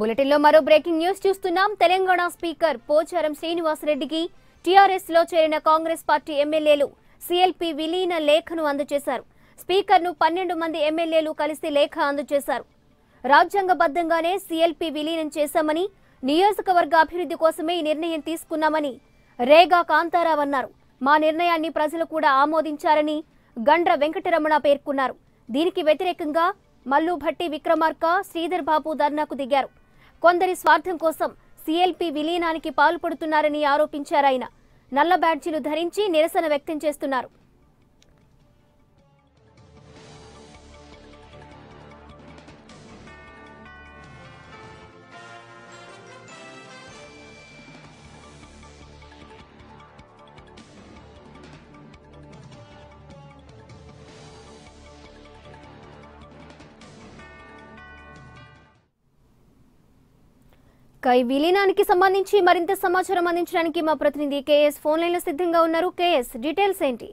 బులెటిన్లో మరో breaking news చూస్తున్నాం. తెలంగాణ స్పీకర్ పోచారం శ్రీనివాస్ రెడ్డికి టీఆర్ఎస్ లో చేరిన కాంగ్రెస్ పార్టీ ఎమ్మెల్యేలు సీఎల్పీ విలీన లేఖను అందజేశారు. స్పీకర్ను 12 మంది ఎమ్మెల్యేలు కలిసి లేఖ అందజేశారు. రాజ్యాంగబద్ధంగానే సీఎల్పీ విలీనం చేశామని, నియోజకవర్గ అభివృద్ధి కోసమే ఈ నిర్ణయం తీసుకున్నామని రేగా కాంతారావు అన్నారు. మా నిర్ణయాన్ని ప్రజలు కూడా ఆమోదించారని గండ్ర వెంకటరమణ పేర్కొన్నారు. దీనికి వ్యతిరేకంగా మల్లు భట్టి విక్రమార్క, శ్రీధర్ బాబు ధర్నాకు దిగారు. కొందరి స్వార్థం కోసం సీఎల్పీ విలీనానికి పాల్పడుతున్నారని ఆరోపించారాయన. నల్ల బ్యాడ్జీలు ధరించి నిరసన వ్యక్తం చేస్తున్నారు. ఈ విలీనానికి సంబంధించి మరింత సమాచారం అందించడానికి మా ప్రతినిధి కేఎస్ ఫోన్ లైన్ లో సిద్ధంగా ఉన్నారు. కేఎస్, డీటెయిల్స్ ఏంటి?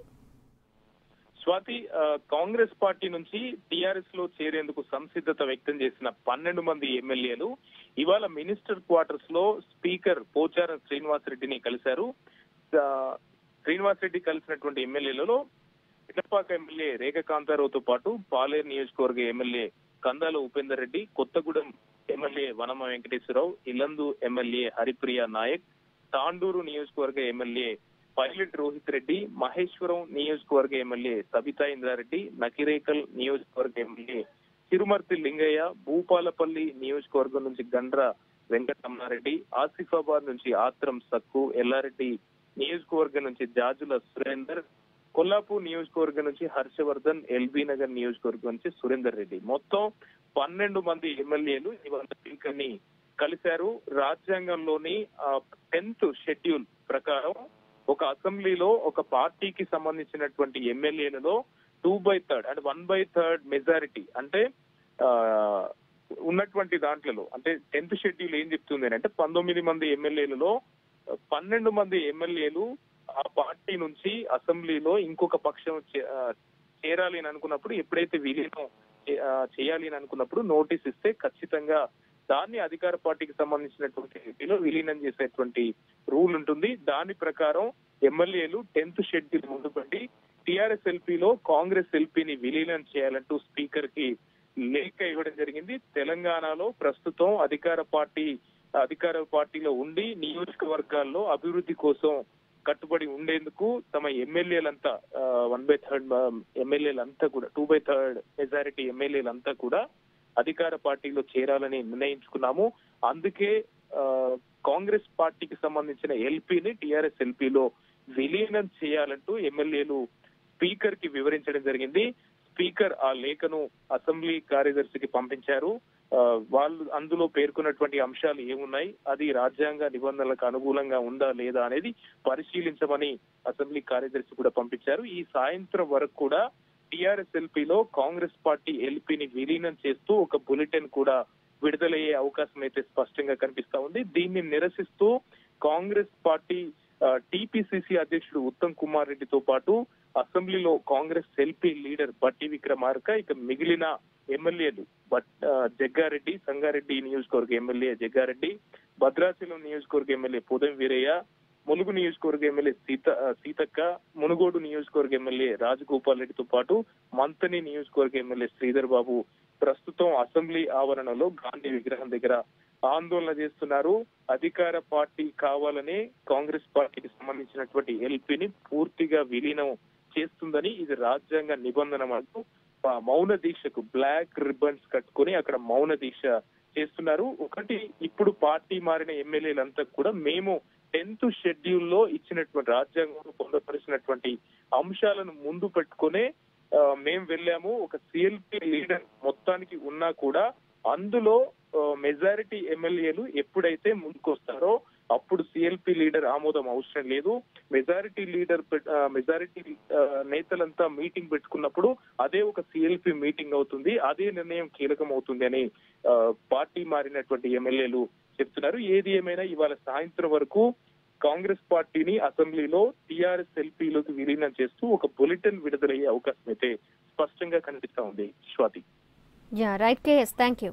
స్వాతి, కాంగ్రెస్ పార్టీ నుంచి టీఆర్ఎస్ లో చేరేందుకు సంసిద్ధత వ్యక్తం చేసిన 12 మంది ఎమ్మెల్యేలు ఇవాళ మినిస్టర్ క్వార్టర్స్ లో స్పీకర్ పోచారం శ్రీనివాస్ రెడ్డిని కలిశారు. శ్రీనివాస్ రెడ్డి కలిసినటువంటి ఎమ్మెల్యేలలో పిల్లపాక ఎమ్మెల్యే రేఖ కాంతారావుతో పాటు పాలేరు నియోజకవర్గ MLA Kandala Upender Reddy, Kothagudem MLA Vanama Venkateswararao, Yellandu MLA Haripriya Nayak, Tandur నియోజకవర్గ ఎమ్మెల్యే పైలట్ రోహిత్ రెడ్డి, మహేశ్వరం నియోజకవర్గ ఎమ్మెల్యే సవితా ఇంద్రారెడ్డి, నకిరేకల్ నియోజకవర్గ ఎమ్మెల్యే తిరుమర్తి లింగయ్య, భూపాలపల్లి నియోజకవర్గం నుంచి గండ్ర వెంకటరమణారెడ్డి, ఆసిఫాబాద్ నుంచి ఆత్రం సక్కు, ఎల్లారెడ్డి నియోజకవర్గం నుంచి జాజుల సురేందర్, కొల్లాపూర్ నియోజకవర్గం నుంచి హర్షవర్ధన్, ఎల్బీ నగర్ నియోజకవర్గం నుంచి సురేందర్ రెడ్డి. మొత్తం 12 మంది ఎమ్మెల్యేలు ఇవాళ స్పీకర్ ని కలిశారు. రాజ్యాంగంలోని 10th షెడ్యూల్ ప్రకారం ఒక అసెంబ్లీలో ఒక పార్టీకి సంబంధించినటువంటి ఎమ్మెల్యేలలో 2/3 అంటే 1/3 మెజారిటీ అంటే ఉన్నటువంటి దాంట్లలో, అంటే 10th షెడ్యూల్ ఏం చెప్తుంది అంటే 19 మంది ఎమ్మెల్యేలలో 12 మంది ఎమ్మెల్యేలు ఆ పార్టీ నుంచి అసెంబ్లీలో ఇంకొక పక్షం చేరాలి అని అనుకున్నప్పుడు, ఎప్పుడైతే విలీనం చేయాలి అని అనుకున్నప్పుడు నోటీస్ ఇస్తే ఖచ్చితంగా దాన్ని అధికార పార్టీకి సంబంధించినటువంటి విలీనం చేసేటువంటి రూల్ ఉంటుంది. దాని ప్రకారం ఎమ్మెల్యేలు 10th షెడ్యూల్ ముందుపడి టీఆర్ఎస్ ఎల్పీలో కాంగ్రెస్ ఎల్పీని విలీనం చేయాలంటూ స్పీకర్ కి లేఖ ఇవ్వడం జరిగింది. తెలంగాణలో ప్రస్తుతం అధికార పార్టీలో ఉండి నియోజకవర్గాల్లో అభివృద్ధి కోసం కట్టుబడి ఉండేందుకు తమ ఎమ్మెల్యేలంతా 1/3 ఎమ్మెల్యేలంతా కూడా 2/3 మెజారిటీ ఎమ్మెల్యేలంతా కూడా అధికార పార్టీలో చేరాలని నిర్ణయించుకున్నాము. అందుకే కాంగ్రెస్ పార్టీకి సంబంధించిన ఎల్పీని టీఆర్ఎస్ ఎల్పీలో విలీనం చేయాలంటూ ఎమ్మెల్యేలు స్పీకర్ కి వివరించడం జరిగింది. స్పీకర్ ఆ లేఖను అసెంబ్లీ కార్యదర్శికి పంపించారు. వాళ్ళు అందులో పేర్కొన్నటువంటి అంశాలు ఏమున్నాయి, అది రాజ్యాంగ నిబంధనలకు అనుకూలంగా ఉందా లేదా అనేది పరిశీలించమని అసెంబ్లీ కార్యదర్శి కూడా పంపించారు. ఈ సాయంత్రం వరకు కూడా టీఆర్ఎస్ ఎల్పీలో కాంగ్రెస్ పార్టీ ఎల్పీని విలీనం చేస్తూ ఒక బులెటిన్ కూడా విడుదలయ్యే అవకాశం అయితే స్పష్టంగా కనిపిస్తా ఉంది. దీన్ని నిరసిస్తూ కాంగ్రెస్ పార్టీ టీపీసీసీ అధ్యక్షుడు ఉత్తమ్ కుమార్ రెడ్డితో పాటు అసెంబ్లీలో కాంగ్రెస్ ఎల్పీ లీడర్ బట్టి విక్రమార్క, ఇక మిగిలిన ఎమ్మెల్యేలు జగ్గారెడ్డి సంగారెడ్డి నియోజకవర్గ ఎమ్మెల్యే జగ్గారెడ్డి, భద్రాచలం నియోజకవర్గ ఎమ్మెల్యే పొదెం వీరయ్య, ములుగు నియోజకవర్గ ఎమ్మెల్యే సీతక్క, మునుగోడు నియోజకవర్గ ఎమ్మెల్యే రాజగోపాల్ రెడ్డితో పాటు మంతని నియోజకవర్గ ఎమ్మెల్యే శ్రీధర్ బాబు ప్రస్తుతం అసెంబ్లీ ఆవరణలో గాంధీ విగ్రహం దగ్గర ఆందోళన చేస్తున్నారు. అధికార పార్టీ కావాలనే కాంగ్రెస్ పార్టీకి సంబంధించినటువంటి ఎల్పీని పూర్తిగా విలీనం చేస్తుందని, ఇది రాజ్యాంగ నిబంధన అంటూ మౌన దీక్షకు బ్లాక్ రిబ్బన్స్ కట్టుకుని అక్కడ మౌన దీక్ష చేస్తున్నారు. ఒకటి, ఇప్పుడు పార్టీ మారిన ఎమ్మెల్యేలంతా కూడా మేము 10th షెడ్యూల్లో ఇచ్చినటువంటి రాజ్యాంగంలో పొందపరిచినటువంటి అంశాలను ముందు పెట్టుకునే మేము వెళ్ళాము. ఒక సీఎల్పీ లీడర్ మొత్తానికి ఉన్నా కూడా అందులో మెజారిటీ ఎమ్మెల్యేలు ఎప్పుడైతే ముందుకొస్తారో అప్పుడు సీఎల్పీ లీడర్ ఆమోదం అవసరం లేదు. మెజారిటీ నేతలంతా మీటింగ్ పెట్టుకున్నప్పుడు అదే ఒక సీఎల్పీ మీటింగ్ అవుతుంది, అదే నిర్ణయం కీలకం అవుతుంది అని పార్టీ మారినటువంటి ఎమ్మెల్యేలు చెప్తున్నారు. ఏది ఏమైనా ఇవాళ సాయంత్రం వరకు కాంగ్రెస్ పార్టీని అసెంబ్లీలో టీఆర్ఎస్ ఎల్పీలోకి విలీనం చేస్తూ ఒక బులెటిన్ విడుదలయ్యే అవకాశం అయితే స్పష్టంగా కనిపిస్తా ఉంది. స్వాతి, రైట్.